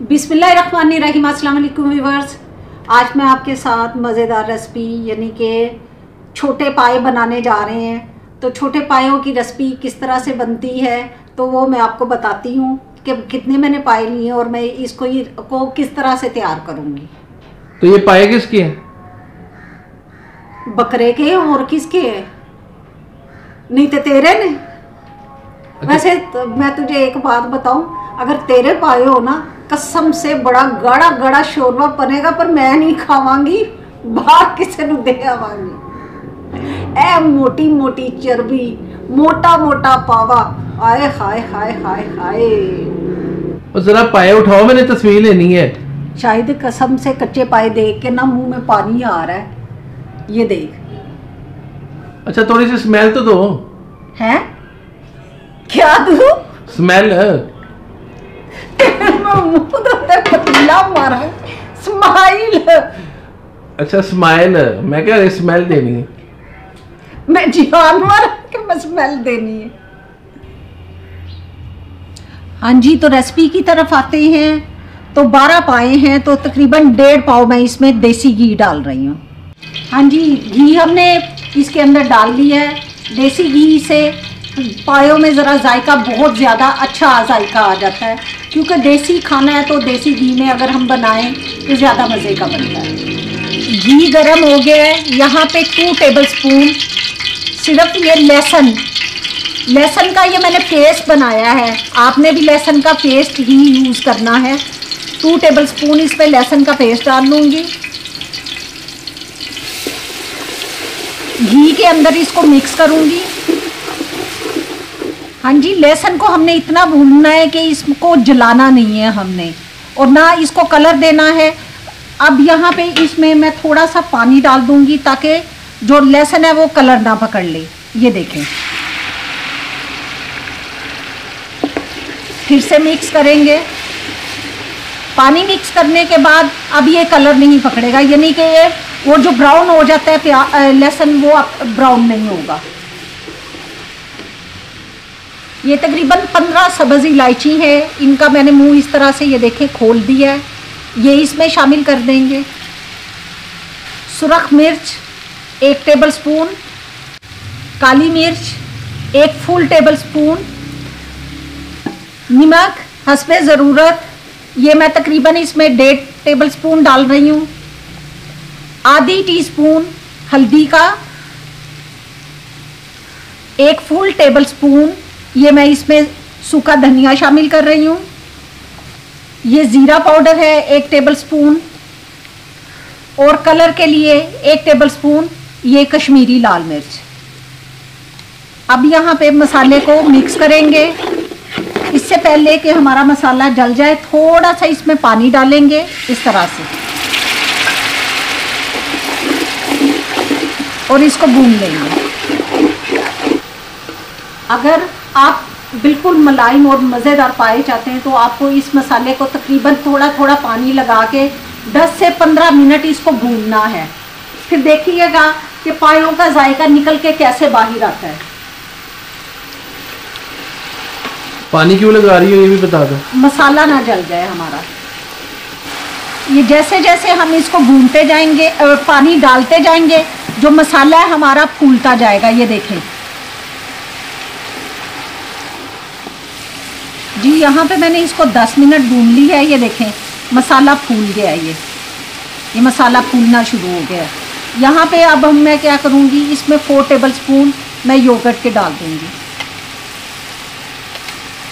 बिस्मिल्लाहिर्रहमानिर्रहीम अस्सलाम वालेकुम व्यूअर्स। आज मैं आपके साथ मज़ेदार रेसिपी यानी कि छोटे पाए बनाने जा रहे हैं। तो छोटे पायों की रेसिपी किस तरह से बनती है तो वो मैं आपको बताती हूँ कि कितने मैंने पाए लिए और मैं इसको किस तरह से तैयार करूँगी। तो ये पाए किसके हैं? बकरे के। और किसके हैं? नहीं तो तेरे ने। वैसे तो मैं तुझे एक बात बताऊं, अगर तेरे पाए हो ना, कसम से बड़ा गाढ़ा गाढ़ा शोरबा बनेगा, पर मैं नहीं खावांगी, बाहर किसे नु दे आवांगी। ए मोटी मोटी चर्बी, मोटा मोटा पावा, आए हाय हाय हाय हाय। और जरा पाए उठाओ, मैंने तस्वीर लेनी है। शायद कसम से कच्चे पाए देख के ना मुंह में पानी आ रहा है। ये देख। अच्छा थोड़ी सी स्मेल तो दो। हैं? क्या दूं? स्मेल। मुंह तो पतीला मारा। स्माइल। अच्छा स्माइल। मैं क्या स्मेल देनी है? मैं जानवर कि मैं स्मेल देनी है। हाँ जी, तो रेसिपी की तरफ आते हैं। तो 12 पाए हैं, तो तकरीबन 1.5 पाव मैं इसमें देसी घी डाल रही हूँ। हाँ जी, घी हमने इसके अंदर डाल दी है। देसी घी से पायों में ज़रा जायका बहुत ज़्यादा अच्छा जायका आ जाता है, क्योंकि देसी खाना है तो देसी घी में अगर हम बनाएं तो ज़्यादा मज़े का बनता है। घी गरम हो गया है। यहाँ पे 2 टेबलस्पून सिर्फ ये लहसुन का ये मैंने पेस्ट बनाया है। आपने भी लहसुन का पेस्ट ही यूज़ करना है। 2 टेबलस्पून इस पर लहसुन का पेस्ट डाल लूँगी। घी के अंदर इसको मिक्स करूंगी। हाँ जी, लहसुन को हमने इतना भूनना है कि इसको जलाना नहीं है हमने, और ना इसको कलर देना है। अब यहाँ पे इसमें मैं थोड़ा सा पानी डाल दूंगी ताकि जो लहसुन है वो कलर ना पकड़ ले। ये देखें, फिर से मिक्स करेंगे। पानी मिक्स करने के बाद अब ये कलर नहीं पकड़ेगा, यानी कि ये वो जो ब्राउन हो जाता है लहसुन, वो ब्राउन नहीं होगा। ये तकरीबन 15 सब्ज़ इलायची है। इनका मैंने मुंह इस तरह से ये देखें खोल दिया है। ये इसमें शामिल कर देंगे। सुरख मिर्च 1 टेबलस्पून, काली मिर्च 1 फुल टेबलस्पून, नमक हस्बे ज़रूरत, ये मैं तकरीबन इसमें 1.5 टेबलस्पून डाल रही हूँ। आधी टीस्पून हल्दी का, 1 फुल टेबलस्पून ये मैं इसमें सूखा धनिया शामिल कर रही हूँ। ये ज़ीरा पाउडर है 1 टेबलस्पून, और कलर के लिए 1 टेबलस्पून ये कश्मीरी लाल मिर्च। अब यहाँ पे मसाले को मिक्स करेंगे। इससे पहले कि हमारा मसाला जल जाए, थोड़ा सा इसमें पानी डालेंगे इस तरह से, और इसको भून लेंगे। अगर आप बिल्कुल मुलायम और मज़ेदार पाए चाहते हैं तो आपको इस मसाले को तकरीबन थोड़ा थोड़ा पानी लगा के 10 से 15 मिनट इसको भूनना है। फिर देखिएगा कि पायों का जायका निकल के कैसे बाहर आता है। पानी क्यों लगा रही हो ये भी बता दो, मसाला ना जल जाए हमारा। ये जैसे जैसे हम इसको भूनते जाएंगे, पानी डालते जाएंगे, जो मसाला है हमारा फूलता जाएगा। ये देखें जी, यहाँ पे मैंने इसको 10 मिनट भून ली है। ये देखें मसाला फूल गया है। ये मसाला फूलना शुरू हो गया है। यहाँ पे अब मैं क्या करूँगी, इसमें 4 टेबलस्पून मैं योगर्ट के डाल दूँगी।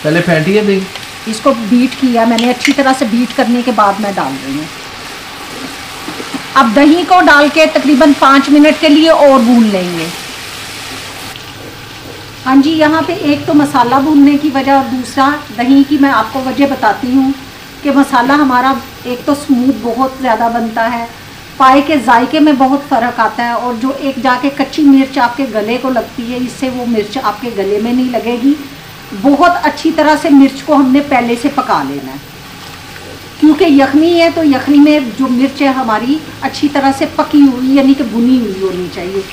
पहले फेंटी है, इसको बीट किया मैंने अच्छी तरह से। बीट करने के बाद मैं डाल रही हूँ अब दही को डाल के तकरीबन 5 मिनट के लिए और भून लेंगे। हाँ जी, यहाँ पे एक तो मसाला भूनने की वजह और दूसरा दही की मैं आपको वजह बताती हूँ कि मसाला हमारा एक तो स्मूथ बहुत ज़्यादा बनता है, पाए के जायके में बहुत फ़र्क आता है, और जो एक जाके कच्ची मिर्च आपके गले को लगती है, इससे वो मिर्च आपके गले में नहीं लगेगी। बहुत अच्छी तरह से मिर्च को हमने पहले से पका लेना है, क्योंकि यखनी है तो यखनी में जो मिर्च है हमारी अच्छी तरह से पकी हुई यानी कि भुनी हुई होनी चाहिए।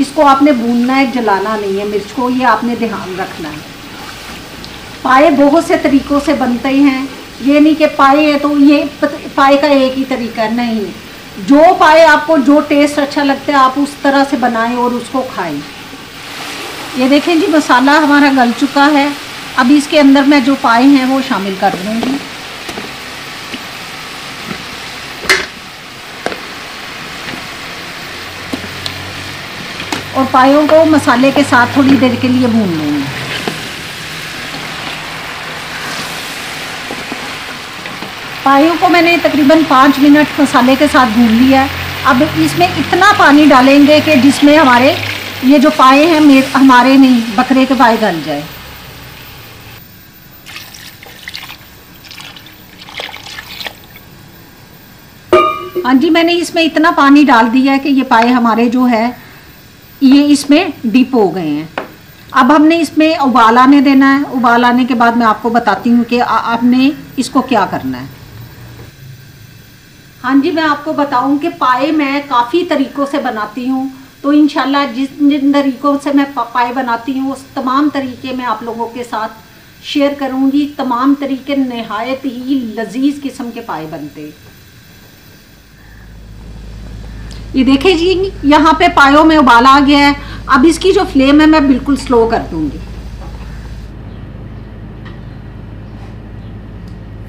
इसको आपने भूनना है, जलाना नहीं है मिर्च को, ये आपने ध्यान रखना है। पाए बहुत से तरीक़ों से बनते हैं। ये नहीं कि पाए है तो ये पाए का एक ही तरीका नहीं है। जो पाए आपको जो टेस्ट अच्छा लगता है आप उस तरह से बनाएं और उसको खाएं। ये देखें जी मसाला हमारा गल चुका है। अब इसके अंदर मैं जो पाए हैं वो शामिल कर दूँगी। और पायों को मसाले के साथ थोड़ी देर के लिए भून लूँगी। पायों को मैंने तकरीबन 5 मिनट मसाले के साथ भून लिया। अब इसमें इतना पानी डालेंगे कि जिसमें हमारे ये जो पाए हैं हमारे नहीं बकरे के पाए गल जाए। हाँ जी, मैंने इसमें इतना पानी डाल दिया है कि ये पाए हमारे जो है ये इसमें डीप हो गए हैं। अब हमने इसमें उबाल आने देना है। उबाल आने के बाद मैं आपको बताती हूँ कि आपने इसको क्या करना है। हाँ जी, मैं आपको बताऊँ कि पाए मैं काफ़ी तरीक़ों से बनाती हूँ, तो इंशाल्लाह जिन तरीक़ों से मैं पाए बनाती हूँ उस तमाम तरीके मैं आप लोगों के साथ शेयर करूँगी। तमाम तरीके नहायत ही लजीज किस्म के पाए बनते हैं। ये देखें जी, यहाँ पे पायों में उबाल आ गया है। अब इसकी जो फ्लेम है मैं बिल्कुल स्लो कर दूँगी।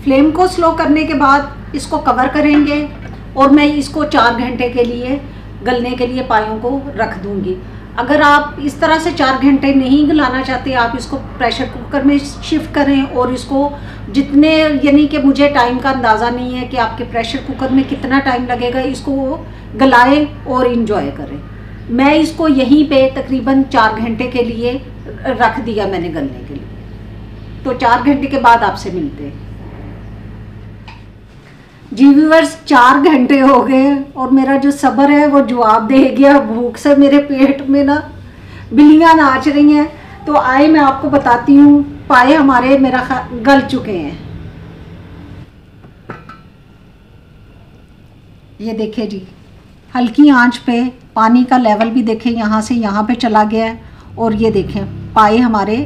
फ्लेम को स्लो करने के बाद इसको कवर करेंगे और मैं इसको 4 घंटे के लिए गलने के लिए पायों को रख दूँगी। अगर आप इस तरह से 4 घंटे नहीं गलाना चाहते, आप इसको प्रेशर कुकर में शिफ्ट करें और इसको जितने, यानी कि मुझे टाइम का अंदाज़ा नहीं है कि आपके प्रेशर कुकर में कितना टाइम लगेगा, इसको गलाएं और इन्जॉय करें। मैं इसको यहीं पे तकरीबन 4 घंटे के लिए रख दिया मैंने गलने के लिए। तो 4 घंटे के बाद आपसे मिलते हैं। जी व्यूअर्स, 4 घंटे हो गए और मेरा जो सब्र है वो जवाब दे गया। भूख से मेरे पेट में ना बिल्लियाँ नाच रही हैं। तो आए मैं आपको बताती हूँ पाए हमारे मेरा गल चुके हैं। ये देखे जी, हल्की आंच पे, पानी का लेवल भी देखें यहाँ से यहाँ पे चला गया है। और ये देखें पाए हमारे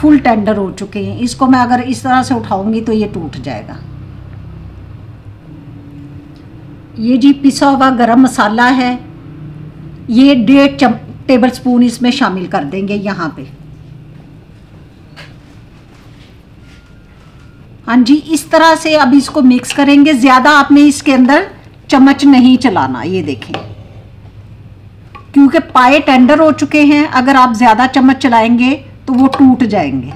फुल टेंडर हो चुके हैं। इसको मैं अगर इस तरह से उठाऊँगी तो ये टूट जाएगा। ये जी पिसा हुआ गरम मसाला है, ये 1.5 टेबल स्पून इसमें शामिल कर देंगे यहाँ पे। हाँ जी, इस तरह से अब इसको मिक्स करेंगे। ज़्यादा आपने इसके अंदर चम्मच नहीं चलाना, ये देखें, क्योंकि पाए टेंडर हो चुके हैं। अगर आप ज़्यादा चम्मच चलाएंगे तो वो टूट जाएंगे।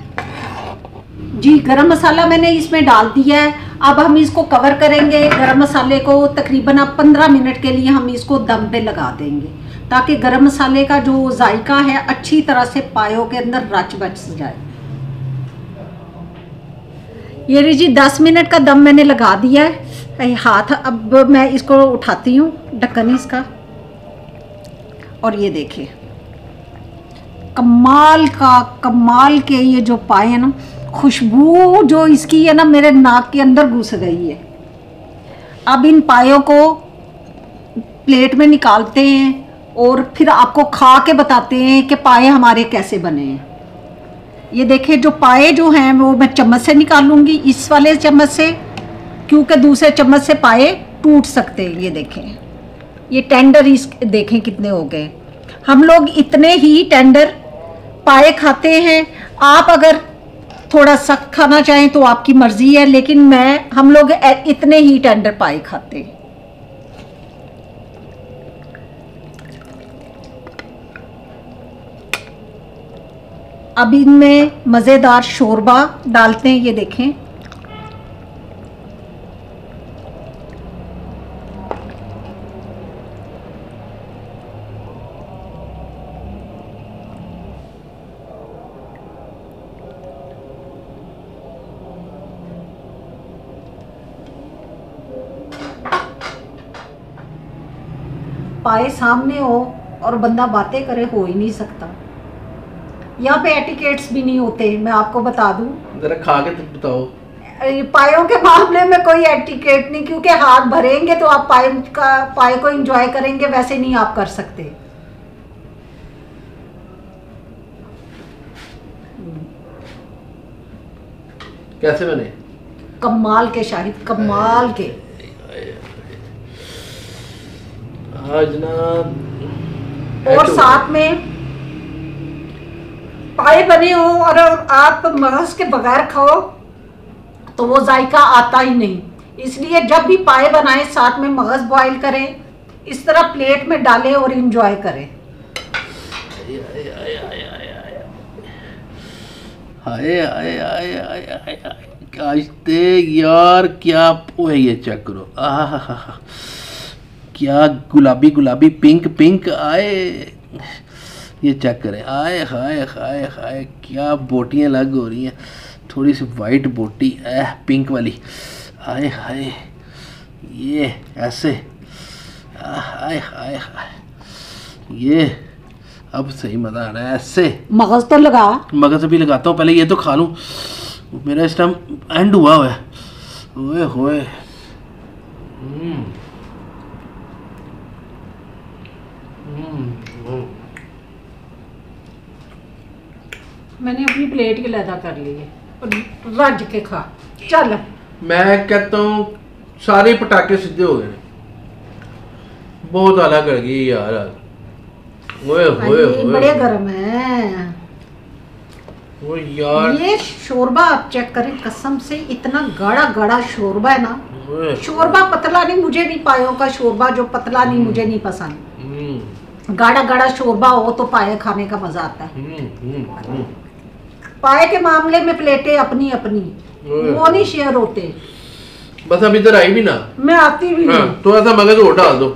जी गरम मसाला मैंने इसमें डाल दिया है। अब हम इसको कवर करेंगे। गरम मसाले को तकरीबन अब 15 मिनट के लिए हम इसको दम पे लगा देंगे, ताकि गरम मसाले का जो जायका है अच्छी तरह से पायों के अंदर रच बच जाए। ये लीजिए, 10 मिनट का दम मैंने लगा दिया है। हाथ, अब मैं इसको उठाती हूँ ढक्कन इसका, और ये देखिए कमाल के ये जो पाए हैं ना, खुशबू जो इसकी है ना मेरे नाक के अंदर घुस गई है। अब इन पायों को प्लेट में निकालते हैं और फिर आपको खा के बताते हैं कि पाए हमारे कैसे बने हैं। ये देखें, जो पाए जो हैं वो मैं चम्मच से निकालूंगी, इस वाले चम्मच से, क्योंकि दूसरे चम्मच से पाए टूट सकते हैं। ये देखें, ये टेंडर इस देखें कितने हो गए। हम लोग इतने ही टेंडर पाए खाते हैं। आप अगर थोड़ा सख्त खाना चाहें तो आपकी मर्ज़ी है, लेकिन हम लोग इतने ही टेंडर पाए खाते हैं। अब इनमें मज़ेदार शोरबा डालते हैं। ये देखें, पाए सामने हो और बंदा बातें करे, हो ही नहीं सकता। यहाँ पे एटिकेट्स भी नहीं होते, मैं आपको बता दूँ। जरा खा के बताओ। पायों के मामले में कोई एटिकेट नहीं, क्योंकि हाथ भरेंगे तो आप पाए को एंजॉय करेंगे, वैसे नहीं आप कर सकते। कैसे बने? कमाल के शाहिद, कमाल के। आज ना और साथ में पाए बने हो और आप मगज के बगैर खाओ तो वो जायका आता ही नहीं। इसलिए जब भी पाए बनाएं साथ में मगज बॉयल करें, इस तरह प्लेट में डालें और इंजॉय करें। आस्ते यार, क्या है ये, चेक करो। क्या गुलाबी गुलाबी पिंक पिंक आए, ये चेक करें। आए हाय हाय हाय, क्या बोटियां लग हो रही हैं। थोड़ी सी वाइट बोटी है पिंक वाली, आए हाय, ये ऐसे आए हाय हाय, ये अब सही मजा आ रहा है। ऐसे मगज तो लगा, मगज अभी लगाता हूँ, पहले ये तो खा लूँ। मेरा इस टाइम एंड हुआ है। ओए होए, मैंने अपनी प्लेट ही लदा कर ली है और रज के खा। चल मैं कहता हूँ सारे पटाखे सीधे हो गए, बहुत आला कर गई यार। ओए होए होए, बड़े गर्म है वो यार। ये शोरबा आप चेक करें, कसम से इतना गाढ़ा गाढ़ा शोरबा है ना। शोरबा पतला नहीं, मुझे नहीं पायों का शोरबा जो पतला नहीं, मुझे नहीं पसंद। गाढ़ा गाढ़ा शोरबा हो तो पाया खाने का मजा आता है। पाए के मामले में प्लेटें अपनी अपनी, वो नहीं शेयर होते। बस अब इधर आई भी ना, मैं आती भी नहीं। थोड़ा सा मगज और डाल दो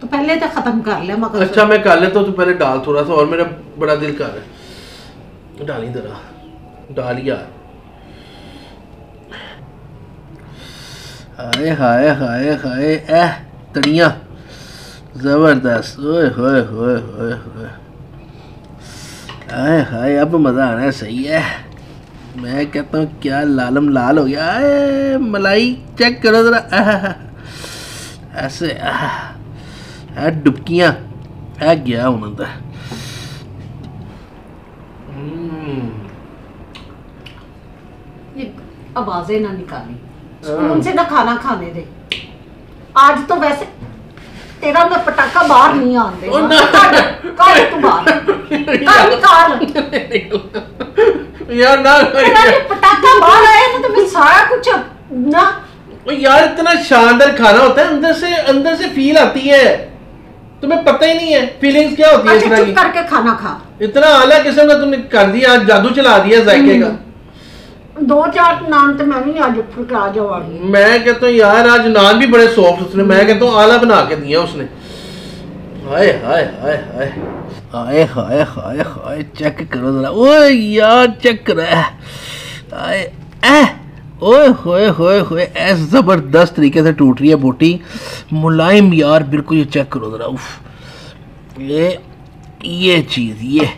तो पहले तो खत्म कर ले मगज। अच्छा मैं कर लेता हूँ, तो पहले डाल थोड़ा सा और, मेरा बड़ा दिल कर रहा है। डाली जरा, डाल यार। हाय हाय हाय हाय, एह तड़िया जबरदस्त। ओए होए होए होए होए, हाय हाय, अब मज़ा आना है। सही है, मैं कहता हूँ क्या लालम लाल हो गया। आए मलाई चेक करो जरा, ऐसे है डुबकियाँ है गया होना। आवाजें ना निकाली, सुकून से ना खाना खाने दे। आज तो वैसे तेरा मैं पटाखा बाहर नहीं आने देगा। यार इतना शानदार खाना होता है, अंदर से फील आती है, तुम्हें पता ही नहीं है फीलिंग्स क्या होती है। अच्छा, चुप करके खाना खा। इतना आला किस्म का तुमने कर दिया, जादू चला दिया जायके का। दो चार नान तो मैं भी आज खा जाऊंगी। मैं कहता हूँ यार आज नान भी बड़े सॉफ्ट उसने, मैं कहता हूँ आला बना के दिया उसने। हाय हाय हाय हाय हाय हाय हाय हाय, चेक करो जरा। ओए यार चेक कर, ओए होए होए होए, ऐसे ज़बरदस्त तरीके से टूट रही है बोटी, मुलायम यार बिल्कुल। ये चेक करो ज़रा, उफ ये चीज़, ये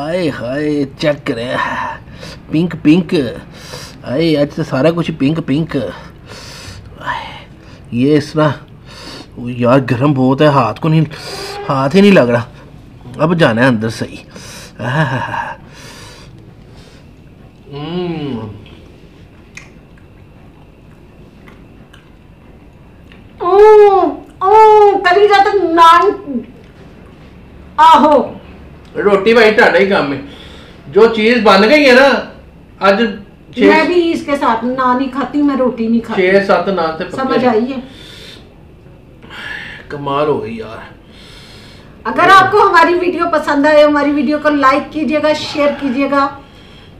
आए हाय, चेक कर पिंक पिंक। आए आज तो सारा कुछ पिंक पिंक। ये इस तरह यार गर्म बहुत है, हाथ को नहीं, हाथ ही नहीं लग रहा। अब जाना है अंदर सही। कलीजा तो नान आहो, रोटी भाई टाटा ही काम में जो चीज बन गई है ना। आज मैं भी इसके साथ नान ही खाती, मैं रोटी नहीं खाती। 6-7 नान से समझ आई है, कमाल हो गई यार। अगर आपको हमारी वीडियो पसंद आए, हमारी वीडियो को लाइक कीजिएगा, शेयर कीजिएगा।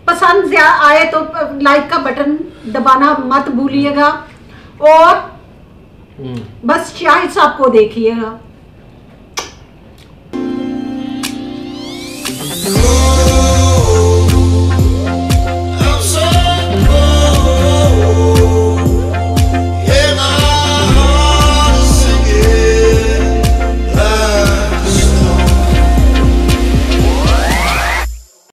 पसंद आए तो लाइक का बटन दबाना मत भूलिएगा। और बस शाहिद साहब को देखिएगा।